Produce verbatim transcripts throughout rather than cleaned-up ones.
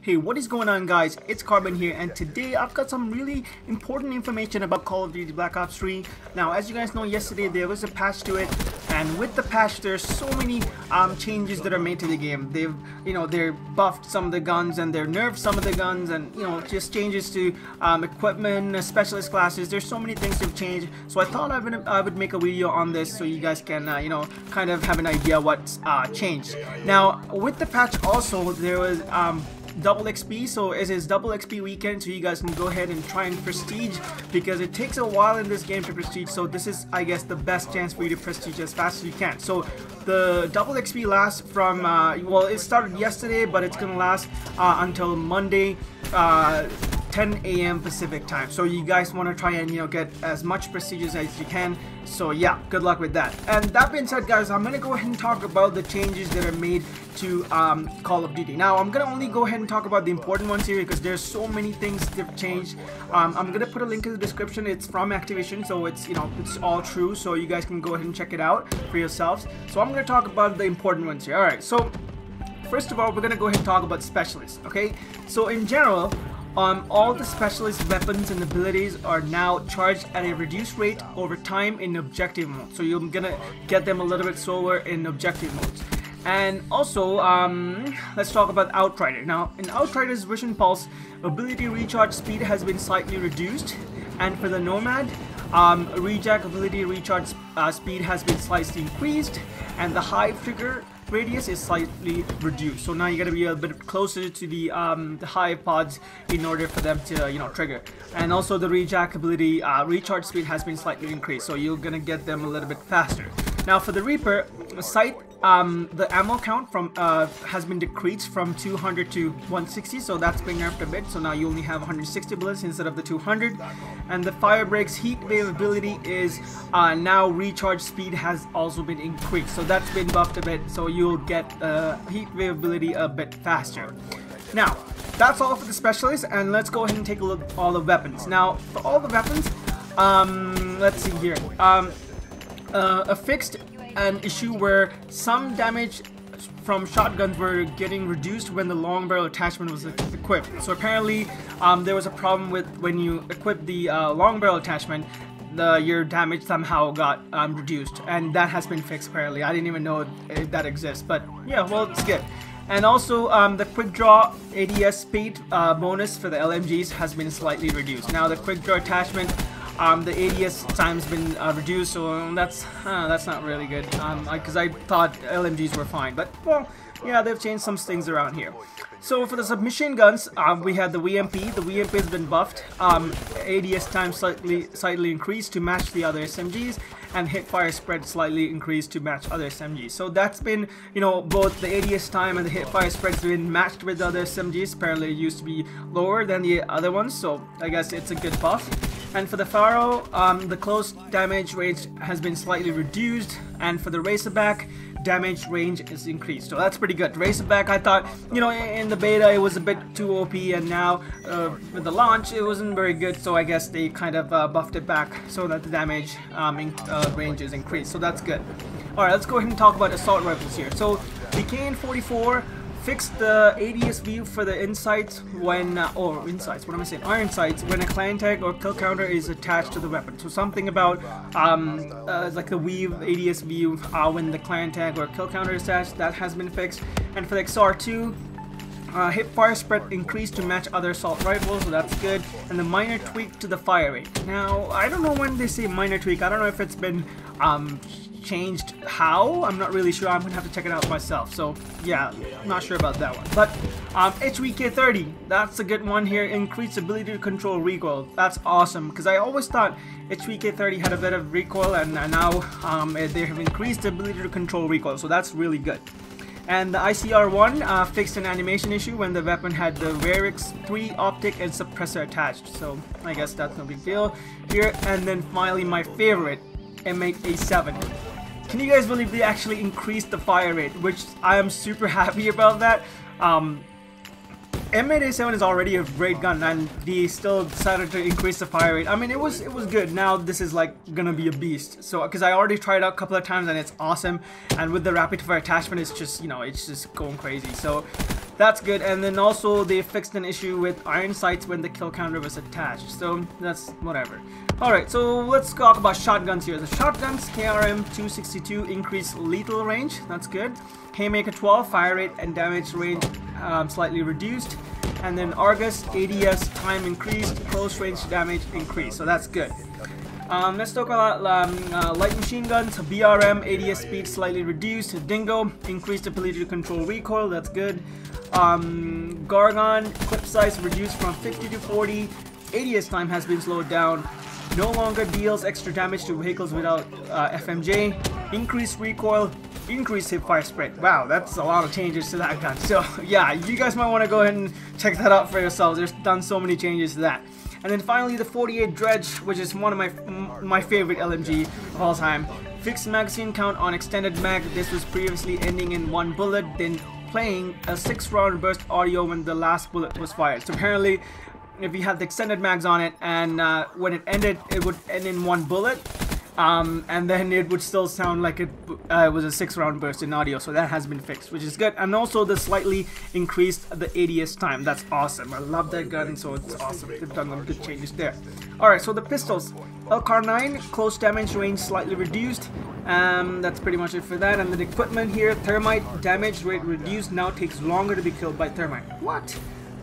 Hey, what is going on, guys? It's Carbon here, and today I've got some really important information about Call of Duty Black Ops three. Now, as you guys know, yesterday there was a patch to it, and with the patch there's so many um, changes that are made to the game. They've, you know, they're buffed some of the guns, and they're nerfed some of the guns, and, you know, just changes to um, equipment, specialist classes. There's so many things they've changed, so I thought I would, I would make a video on this so you guys can, uh, you know, kind of have an idea what's uh, changed. Now, with the patch also, there was um, double X P, so it is double X P weekend, so you guys can go ahead and try and prestige, because it takes a while in this game to prestige, so this is, I guess, the best chance for you to prestige as fast as you can. So the double X P lasts from uh, well, it started yesterday, but it's gonna last uh, until Monday, uh, ten A M Pacific time, so you guys want to try and, you know, get as much prestige as you can. So yeah, good luck with that. And that being said, guys, I'm gonna go ahead and talk about the changes that are made to um, Call of Duty. Now, I'm gonna only go ahead and talk about the important ones here, because there's so many things that've changed. Um, I'm gonna put a link in the description. It's from Activision, so it's, you know, it's all true, so you guys can go ahead and check it out for yourselves. So I'm gonna talk about the important ones here. All right. So first of all, we're gonna go ahead and talk about specialists. Okay. So in general, Um, all the specialist weapons and abilities are now charged at a reduced rate over time in objective mode, so you're gonna get them a little bit slower in objective modes. And also, um, let's talk about Outrider. Now, in Outrider's Vision Pulse, ability recharge speed has been slightly reduced, and for the Nomad, um, Rejack ability recharge uh, speed has been slightly increased, and the Hive trigger radius is slightly reduced, so now you gotta be a bit closer to the um, the Hive pods in order for them to, you know, trigger. And also the Rejack ability uh, recharge speed has been slightly increased, so you're gonna get them a little bit faster. Now for the Reaper sight, um, the ammo count from uh, has been decreased from two hundred to one sixty, so that's been nerfed a bit, so now you only have one hundred sixty bullets instead of the two hundred. And the Fire Break's heat wave ability is uh, now recharge speed has also been increased, so that's been buffed a bit, so you'll get uh, heat wave ability a bit faster. Now that's all for the specialists, and let's go ahead and take a look at all the weapons. Now for all the weapons, um, let's see here, um, uh, a fixed an issue where some damage from shotguns were getting reduced when the long barrel attachment was equipped. So apparently um, there was a problem with when you equip the uh, long barrel attachment, the your damage somehow got um, reduced, and that has been fixed apparently. I didn't even know if that exists, but yeah, well, it's good. And also um, the quick draw A D S speed uh, bonus for the L M Gs has been slightly reduced. Now the quick draw attachment, Um, the A D S time's been uh, reduced, so um, that's uh, that's not really good, because um, I, I thought L M Gs were fine, but well, yeah, they've changed some things around here. So for the submachine guns, um, we had the V M P. The V M P has been buffed. Um, A D S time slightly slightly increased to match the other S M Gs, and hipfire spread slightly increased to match other S M Gs. So that's been, you know, both the A D S time and the hipfire spread's been matched with the other S M Gs. Apparently, it used to be lower than the other ones, so I guess it's a good buff. And for the Pharaoh, um, the close damage range has been slightly reduced, and for the Racerback, damage range is increased, so that's pretty good. Racerback, I thought, you know, in the beta it was a bit too O P, and now uh, with the launch it wasn't very good, so I guess they kind of uh, buffed it back so that the damage um, in, uh, range is increased, so that's good. Alright, let's go ahead and talk about assault rifles here. So the K N forty-four fixed the A D S view for the insights when, uh, or insights, what am I saying, iron sights, when a clan tag or kill counter is attached to the weapon. So something about, um, uh, like the weave A D S view uh, when the clan tag or kill counter is attached, that has been fixed. And for the X R two, uh, hip fire spread increased to match other assault rifles, so that's good. And the minor tweak to the fire rate. Now, I don't know when they say minor tweak, I don't know if it's been, um, changed how, I'm not really sure, I'm gonna have to check it out myself, so yeah, I'm not sure about that one. But um, H V K thirty, that's a good one here, increased ability to control recoil, that's awesome, because I always thought H V K thirty had a bit of recoil, and uh, now um, they have increased the ability to control recoil, so that's really good. And the I C R one uh, fixed an animation issue when the weapon had the Rarex three optic and suppressor attached, so I guess that's no big deal here. And then finally my favorite, M eight A seven. Can you guys believe they actually increased the fire rate, which I am super happy about that. Um, M eight A seven is already a great gun, and they still decided to increase the fire rate. I mean, it was it was good. Now this is like gonna be a beast. So, because I already tried it out a couple of times and it's awesome, and with the rapid fire attachment, it's just, you know, it's just going crazy. So that's good. And then also they fixed an issue with iron sights when the kill counter was attached, so that's whatever. Alright, so let's talk about shotguns here. The shotguns, K R M two sixty-two increased lethal range, that's good. Haymaker twelve, fire rate and damage range um, slightly reduced. And then Argus, A D S time increased, close range damage increased, so that's good. Um, let's talk about um, uh, light machine guns. B R M, A D S speed slightly reduced. Dingo, increased ability to control recoil, that's good. Um, Gorgon, clip size reduced from fifty to forty. A D S time has been slowed down. No longer deals extra damage to vehicles without uh, F M J. Increased recoil, increased hipfire spread. Wow, that's a lot of changes to that gun. So yeah, you guys might want to go ahead and check that out for yourselves. There's done so many changes to that. And then finally the forty-eight Dredge, which is one of my my favorite L M G of all time. Fixed magazine count on extended mag. This was previously ending in one bullet, then playing a six round burst audio when the last bullet was fired. So apparently, if you had the extended mags on it, and uh, when it ended, it would end in one bullet. Um, and then it would still sound like it, uh, it was a six round burst in audio, so that has been fixed, which is good. And also the slightly increased the A D S time, that's awesome. I love that gun, so it's awesome. They've done some good changes there. Alright, so the pistols, L K R nine, close damage range slightly reduced. Um, that's pretty much it for that. And the equipment here, thermite, damage rate reduced, now takes longer to be killed by thermite. What?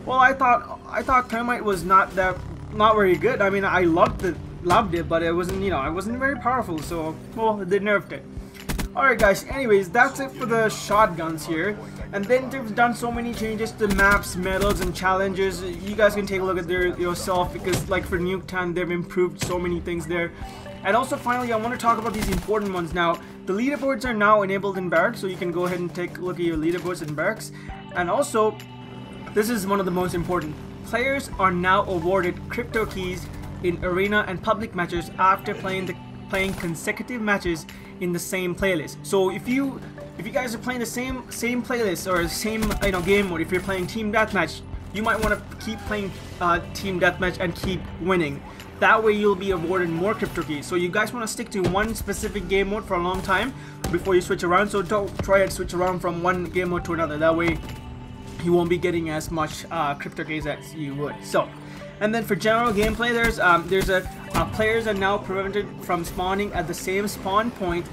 Well, I thought I thought thermite was not that, not very good. I mean, I loved the Loved it, but it wasn't, you know, it wasn't very powerful, so, well, they nerfed it. Alright guys, anyways, that's it for the shotguns here. And then they've done so many changes to maps, medals, and challenges. You guys can take a look at their yourself, because like for Nuketown, they've improved so many things there. And also finally, I want to talk about these important ones now. The leaderboards are now enabled in barracks, so you can go ahead and take a look at your leaderboards in barracks. And also, this is one of the most important. Players are now awarded CryptoKeys in arena and public matches after playing the playing consecutive matches in the same playlist. So if you if you guys are playing the same same playlist or same, you know, game, or if you're playing team deathmatch, you might want to keep playing uh, team deathmatch and keep winning. That way you'll be awarded more crypto keys. So you guys want to stick to one specific game mode for a long time before you switch around. So don't try and switch around from one game mode to another. That way you won't be getting as much uh, crypto keys as you would. So. And then for general gameplay, there's um, there's a uh, players are now prevented from spawning at the same spawn point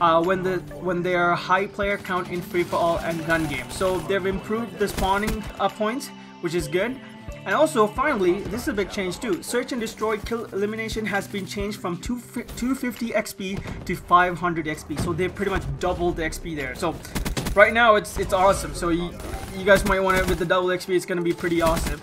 uh, when the when they are high player count in free for all and gun games. So they've improved the spawning uh, points, which is good. And also finally, this is a big change too. Search and destroy kill elimination has been changed from two fifty X P to five hundred X P. So they pretty much doubled the X P there. So right now it's it's awesome. So you you guys might want to, with the double X P, it's gonna be pretty awesome.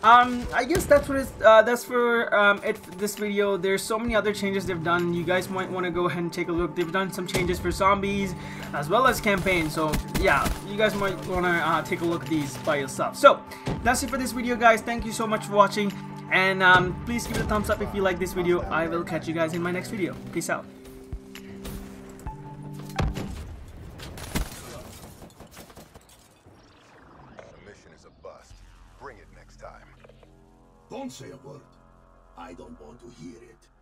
Um, I guess that's what it's, uh, that's for um, it, this video. There's so many other changes they've done. You guys might want to go ahead and take a look. They've done some changes for zombies as well as campaign. So yeah, you guys might want to uh, take a look at these by yourself. So that's it for this video, guys. Thank you so much for watching, and um, please give it a thumbs up if you like this video. I will catch you guys in my next video. Peace out. Don't say a word. I don't want to hear it.